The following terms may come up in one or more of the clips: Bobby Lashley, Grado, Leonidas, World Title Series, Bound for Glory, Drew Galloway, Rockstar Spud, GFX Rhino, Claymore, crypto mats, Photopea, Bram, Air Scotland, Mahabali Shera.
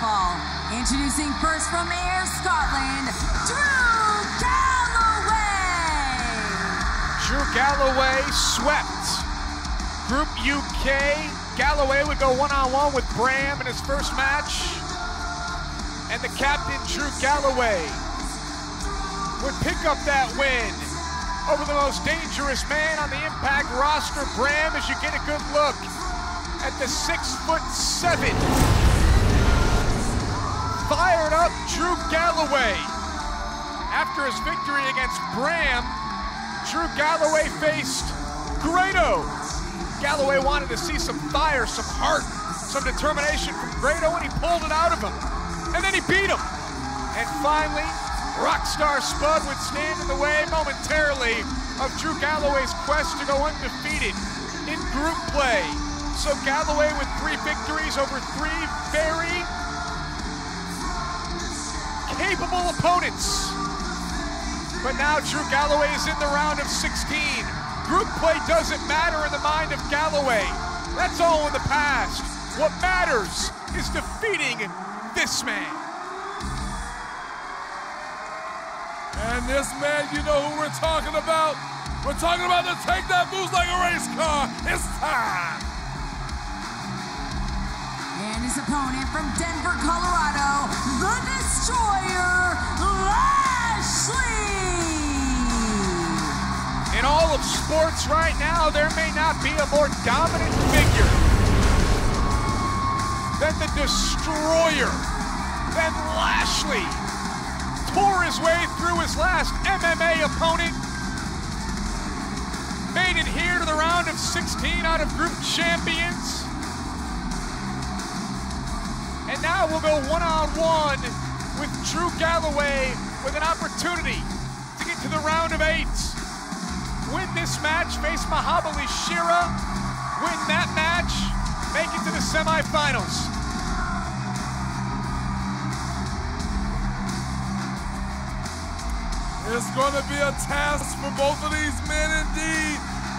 downfall. Introducing first from Air Scotland, Drew Galloway! Drew Galloway swept Group UK. Galloway would go one-on-one with Bram in his first match. And the captain, Drew Galloway, would pick up that win over the most dangerous man on the Impact roster, Bram, as you get a good look at the 6'7". Fired up Drew Galloway. After his victory against Bram, Drew Galloway faced Grado. Galloway wanted to see some fire, some heart, some determination from Grado, and he pulled it out of him. And then he beat him. And finally, Rockstar Spud would stand in the way momentarily of Drew Galloway's quest to go undefeated in group play. So Galloway with 3 victories over 3 very capable opponents. But now Drew Galloway is in the round of 16. Group play doesn't matter in the mind of Galloway. That's all in the past. What matters is defeating this man. And this man, you know who we're talking about? We're talking about the tank that moves like a race car. It's time. And his opponent from Denver, Colorado, the Destroyer, Lashley. In all of sports right now, there may not be a more dominant figure than the Destroyer, than Lashley. Tore his way through his last MMA opponent. Made it here to the round of 16 out of group champions. And now we'll go one-on-one with Drew Galloway with an opportunity to get to the round of 8. Win this match, face Mahabali Shera. Win that match, make it to the semifinals. It's going to be a task for both of these men indeed.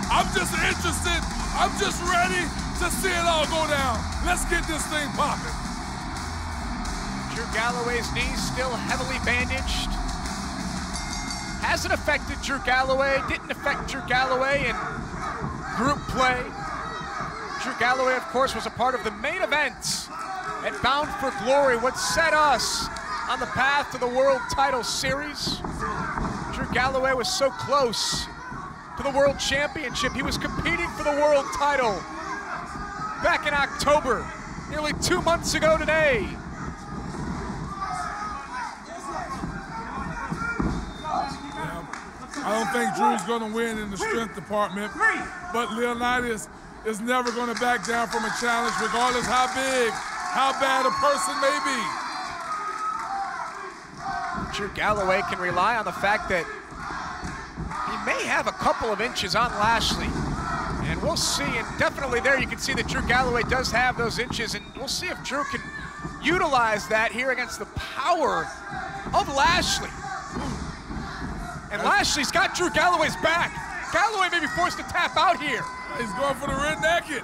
I'm just interested. I'm just ready to see it all go down. Let's get this thing popping. Drew Galloway's knees still heavily bandaged. Hasn't affected Drew Galloway, didn't affect Drew Galloway in group play. Drew Galloway, of course, was a part of the main event at Bound for Glory, what set us on the path to the World Title Series. Drew Galloway was so close to the World Championship. He was competing for the World Title back in October, nearly 2 months ago today. I don't think Drew's gonna win in the strength department, but Leonidas is never gonna back down from a challenge, regardless how big, how bad a person may be. Drew Galloway can rely on the fact that he may have a couple of inches on Lashley. And we'll see, and definitely there you can see that Drew Galloway does have those inches, and we'll see if Drew can utilize that here against the power of Lashley. And Lashley's got Drew Galloway's back. Galloway may be forced to tap out here. He's going for the red naked.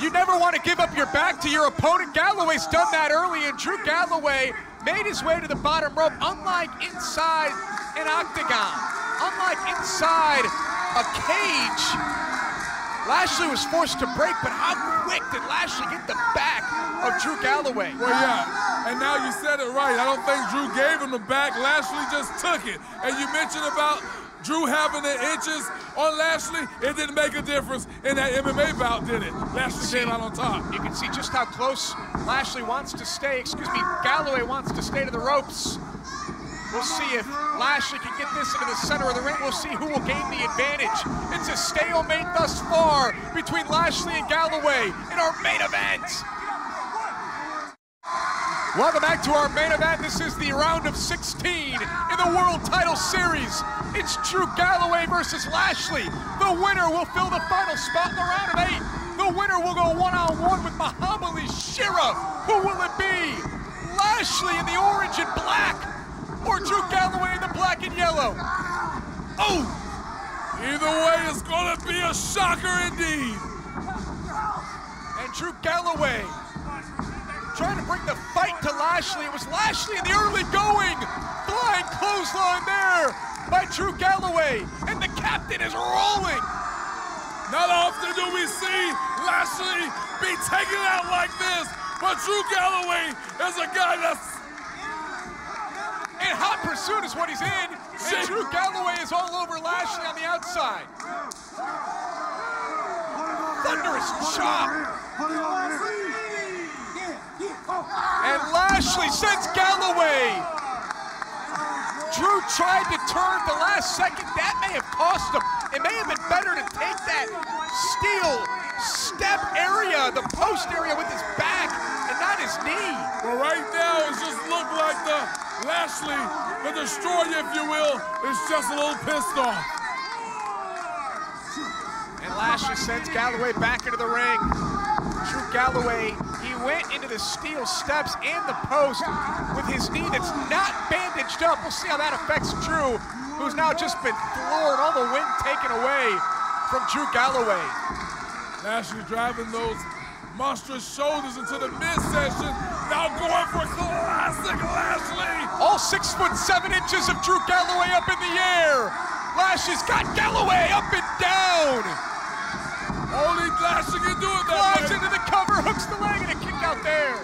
You never want to give up your back to your opponent. Galloway's done that early, and Drew Galloway made his way to the bottom rope, unlike inside an octagon, unlike inside a cage. Lashley was forced to break, but how quick did Lashley get the back of Drew Galloway? Well, yeah, and now you said it right. I don't think Drew gave him the back. Lashley just took it. And you mentioned about Drew having the inches on Lashley. It didn't make a difference in that MMA bout, did it? Lashley came out on top. You can see just how close Lashley wants to stay, Galloway wants to stay to the ropes. We'll see if Lashley can get this into the center of the ring. We'll see who will gain the advantage. It's a stalemate thus far between Lashley and Galloway in our main event. Welcome back to our main event. This is the round of 16 in the World Title Series. It's Drew Galloway versus Lashley. The winner will fill the final spot in the round of 8. The winner will go one-on-one with Mahabali Shera. Who will it be? Lashley in the orange and black, or Drew Galloway in the black and yellow? Oh! Either way, it's gonna be a shocker indeed. And Drew Galloway trying to bring the fight to Lashley. It was Lashley in the early going. Flying clothesline there by Drew Galloway, and the captain is rolling. Not often do we see Lashley be taken out like this, but Drew Galloway is a guy that's in hot pursuit is what he's in, and Drew Galloway is all over Lashley on the outside. Thunderous chop. And Lashley sends Galloway. Drew tried to turn the last second. That may have cost him. It may have been better to take that steel step area, the post area with his back and not his knee. Well, right now it just looked like the Lashley, the destroyer, if you will, is just a little pissed off. And Lashley sends Galloway back into the ring. Drew Galloway, he went into the steel steps and the post with his knee that's not bandaged up. We'll see how that affects Drew, who's now just been floored, all the wind taken away from Drew Galloway. Lashley driving those monstrous shoulders into the midsection, now going for classic Lashley. All 6'7" of Drew Galloway up in the air. Lashley's got Galloway up and down. Only Lashley can do it that way. Flies into the cover, hooks the leg, and a kick out there.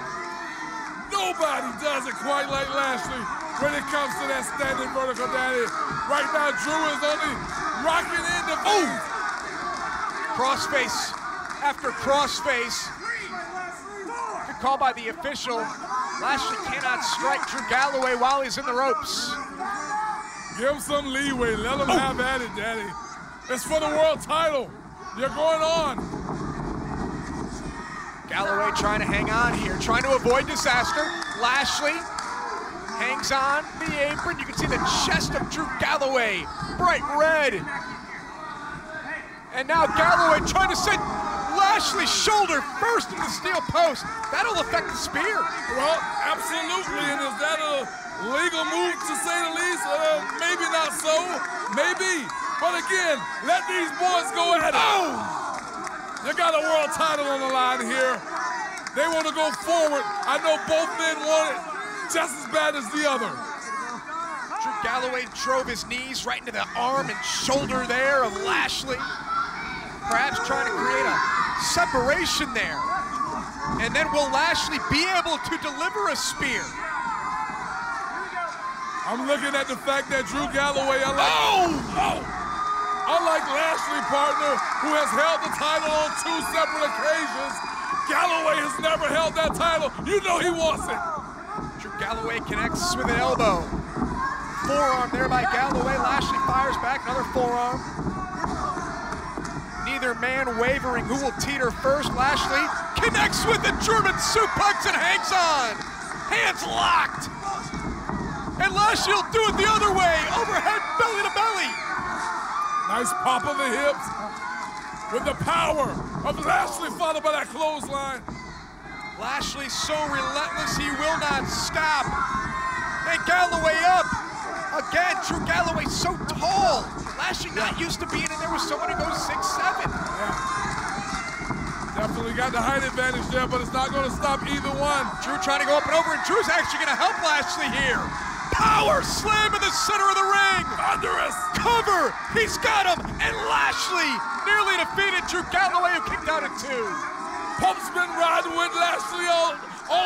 Nobody does it quite like Lashley when it comes to that standing vertical down here. Right now, Drew is only rocking in the boot. Crossface after crossface. Good call by the official. Lashley cannot strike Drew Galloway while he's in the ropes. Give him some leeway. Let him have at it, Daddy. It's for the world title. You're going on. Galloway trying to hang on here, trying to avoid disaster. Lashley hangs on the apron. You can see the chest of Drew Galloway, bright red. And now Galloway trying to sit Lashley's shoulder first into the steel post. That'll affect the spear. Well, absolutely, and is that a legal move to say the least? Maybe not so, maybe. But again, let these boys go at it. Oh! You got a world title on the line here. They want to go forward. I know both men want it just as bad as the other. Drew Galloway drove his knees right into the arm and shoulder there of Lashley. Perhaps trying to create a separation there. And then will Lashley be able to deliver a spear? I'm looking at the fact that Drew Galloway, unlike Lashley, partner, who has held the title on 2 separate occasions, Galloway has never held that title. You know he wants it. Drew Galloway connects with an elbow. Forearm there by Galloway. Lashley fires back, another forearm. Neither man wavering who will teeter first. Lashley connects with the German suplex and hangs on. Hands locked. And Lashley will do it the other way. Overhead, belly to belly. Nice pop of the hips with the power of Lashley followed by that clothesline. Lashley so relentless he will not stop. And Galloway up. Again, Drew Galloway so tall. Lashley not used to being in there with someone who goes 6'7". Yeah. Definitely got the height advantage there, but it's not going to stop either one. Drew trying to go up and over, and Drew's actually going to help Lashley here. Power slam in the center of the ring. Thunderous cover. He's got him, and Lashley nearly defeated Drew Galloway, who kicked out at 2. Pump's been riding with Lashley all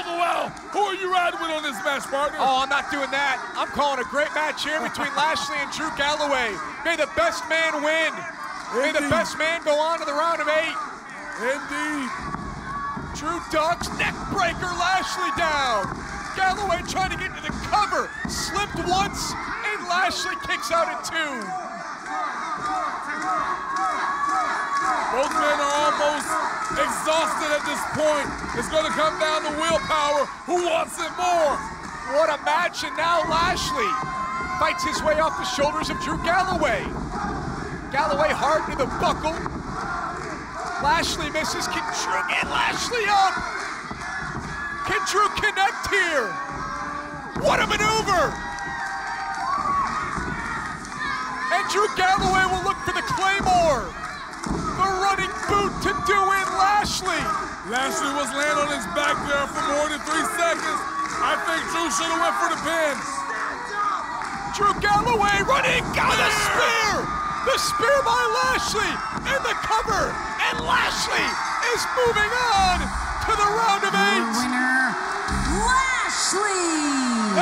the while. Who are you riding with on this match, partner? Oh, I'm not doing that. I'm calling a great match here between Lashley and Drew Galloway. May the best man win. Indeed. May the best man go on to the round of 8. Indeed. Drew ducks, neck breaker, Lashley down. Galloway trying to get into the cover. Slipped once, and Lashley kicks out at 2. Both men are almost exhausted at this point. It's going to come down to willpower. Who wants it more? What a match, and now Lashley fights his way off the shoulders of Drew Galloway. Galloway hard to the buckle. Lashley misses. Can Drew get Lashley up? Can Drew connect here? What a maneuver! And Drew Galloway will look for the Claymore. The running boot to do it, Lashley. Lashley was laying on his back there for more than 3 seconds. I think Drew should have went for the pin. Drew Galloway running, got a spear! The spear by Lashley, and the cover, and Lashley is moving on to the round of 8. Winner, Lashley!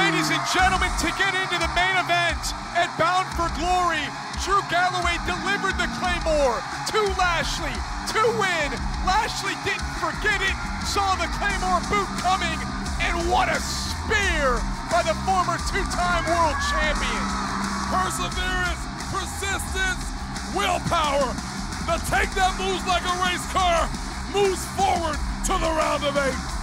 Ladies and gentlemen, to get into the main event at Bound for Glory, Drew Galloway delivered the Claymore to Lashley to win. Lashley didn't forget it, saw the Claymore boot coming, and what a spear by the former two-time world champion. Perseverance, persistence, willpower. The takedown moves like a race car, moves forward to the round of 8.